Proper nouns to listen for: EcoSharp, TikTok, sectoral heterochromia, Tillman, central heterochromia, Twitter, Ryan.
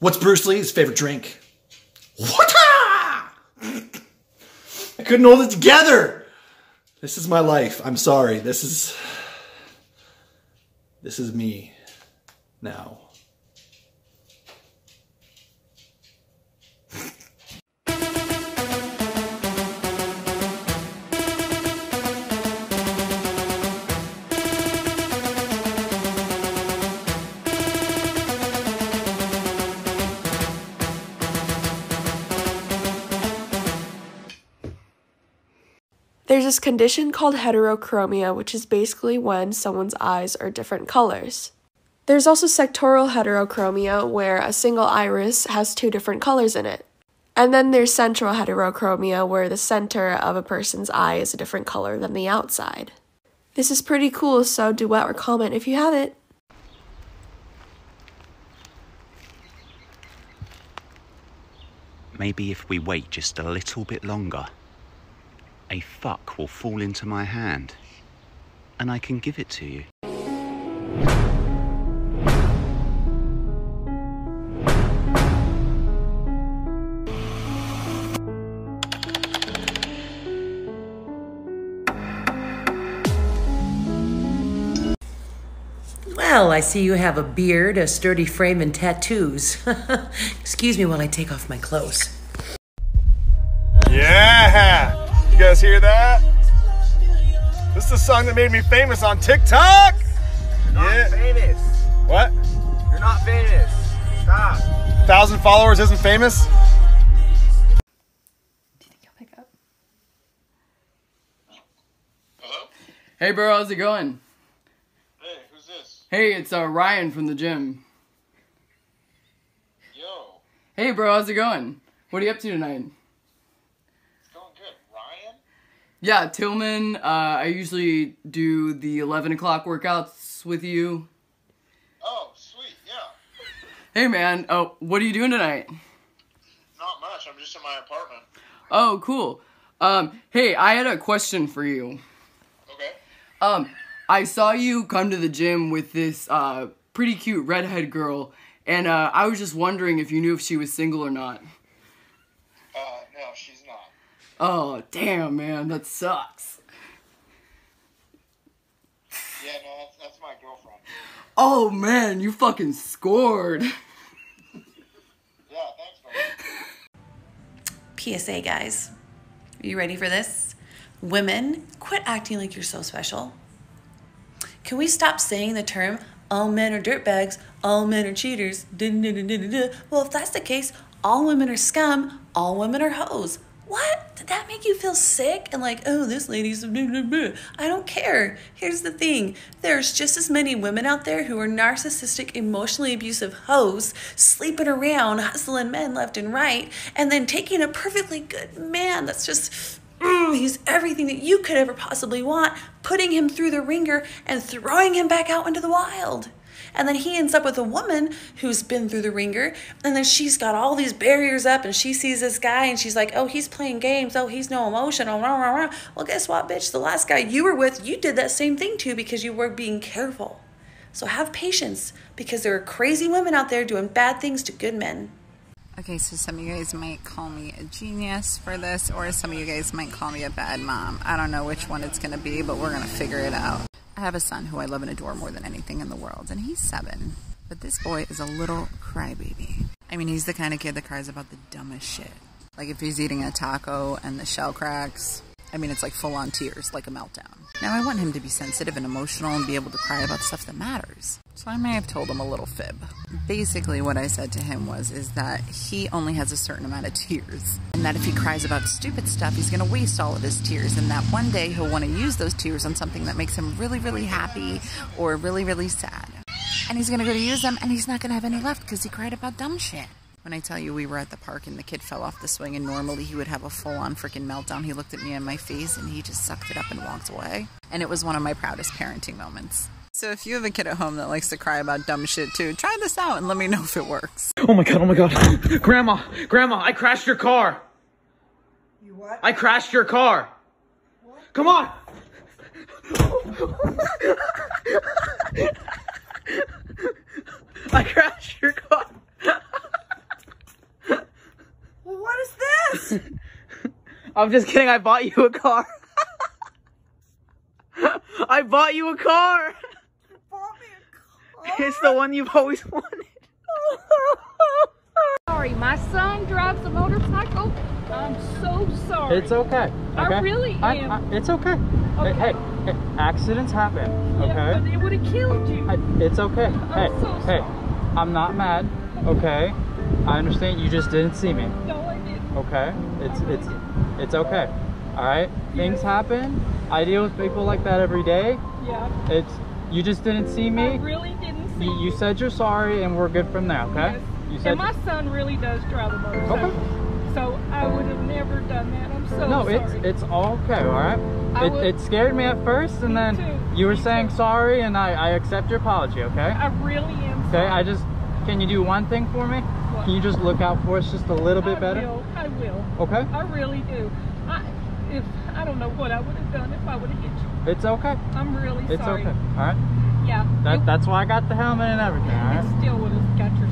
What's Bruce Lee's favorite drink? Water! I couldn't hold it together. This is my life. I'm sorry. This is me now. There's this condition called heterochromia, which is basically when someone's eyes are different colors. There's also sectoral heterochromia, where a single iris has two different colors in it. And then there's central heterochromia, where the center of a person's eye is a different color than the outside. This is pretty cool, so duet or comment if you have it. Maybe if we wait just a little bit longer, a fuck will fall into my hand, and I can give it to you. Well, I see you have a beard, a sturdy frame, and tattoos. Excuse me while I take off my clothes. Yeah! You guys hear that? This is the song that made me famous on TikTok. You're not famous. What? You're not famous. Stop. 1,000 followers isn't famous? Do you think I'll pick up? Hello? Hey bro, how's it going? Hey, who's this? Hey, it's Ryan from the gym. Yo. Hey bro, how's it going? What are you up to tonight? Yeah, Tillman, I usually do the 11 o'clock workouts with you. Oh, sweet, yeah. Hey, man, what are you doing tonight? Not much, I'm just in my apartment. Oh, cool. Hey, I had a question for you. Okay. I saw you come to the gym with this pretty cute redhead girl, and I was just wondering if you knew if she was single or not. No, she's not. Oh, damn, man, that sucks. Yeah, no, that's my girlfriend. Oh, man, you fucking scored. Yeah, thanks, buddy. PSA, guys. Are you ready for this? Women, quit acting like you're so special. Can we stop saying the term, all men are dirtbags, all men are cheaters? Well, if that's the case, all women are scum, all women are hoes. What? Did that make you feel sick? And like, oh, this lady's blah, blah, blah. I don't care. Here's the thing. There's just as many women out there who are narcissistic, emotionally abusive hoes, sleeping around, hustling men left and right, and then taking a perfectly good man that's just, he's everything that you could ever possibly want, putting him through the ringer and throwing him back out into the wild. And then he ends up with a woman who's been through the ringer, and then she's got all these barriers up, and she sees this guy, and she's like, oh, he's playing games. Oh, he's no emotional. Rah, rah, rah. Well, guess what, bitch? The last guy you were with, you did that same thing to because you were being careful. So have patience, because there are crazy women out there doing bad things to good men. Okay, so some of you guys might call me a genius for this, or some of you guys might call me a bad mom. I don't know which one it's going to be, but we're going to figure it out. I have a son who I love and adore more than anything in the world, and he's 7. But this boy is a little crybaby. I mean, he's the kind of kid that cries about the dumbest shit. Like if he's eating a taco and the shell cracks, I mean, it's like full-on tears, like a meltdown. Now, I want him to be sensitive and emotional and be able to cry about stuff that matters. So I may have told him a little fib. Basically, what I said to him is that he only has a certain amount of tears, and that if he cries about stupid stuff, he's gonna waste all of his tears, and that one day he'll wanna use those tears on something that makes him really, really happy or really, really sad. And he's gonna go to use them, and he's not gonna have any left because he cried about dumb shit. When I tell you we were at the park and the kid fell off the swing, and normally he would have a full-on freaking meltdown, he looked at me in my face and he just sucked it up and walked away. And it was one of my proudest parenting moments. So if you have a kid at home that likes to cry about dumb shit too, try this out and let me know if it works. Oh my god, Grandma, I crashed your car. You what? I crashed your car. What? Come on. I crashed your car. I'm just kidding, I bought you a car. I bought you a car! You bought me a car? It's the one you've always wanted. Sorry, my son drives a motorcycle. I'm so sorry. It's okay. I really am. It's okay. Hey, hey, accidents happen. Okay. Yeah, but it would have killed you. It's okay. I'm so sorry. I'm not mad. Okay. I understand. You just didn't see me. No, I didn't. Okay. It's okay. All right. Things happen. I deal with people like that every day. Yeah. You just didn't see me. I really didn't see you. You said you're sorry, and we're good from there. Okay. Yes. You said. And my son really does drive a motorcycle. Okay. So I would have never done that. I'm so sorry. No, it's all okay, alright? It scared me at first, and then you were saying sorry, and I accept your apology, okay? I really am sorry. Okay, can you do one thing for me? What? Can you just look out for us just a little bit better? I will. Okay? I really do. I don't know what I would have done if I would have hit you. It's okay. I'm really sorry. It's okay, alright? Yeah. That's why I got the helmet and everything, alright? It still would have got your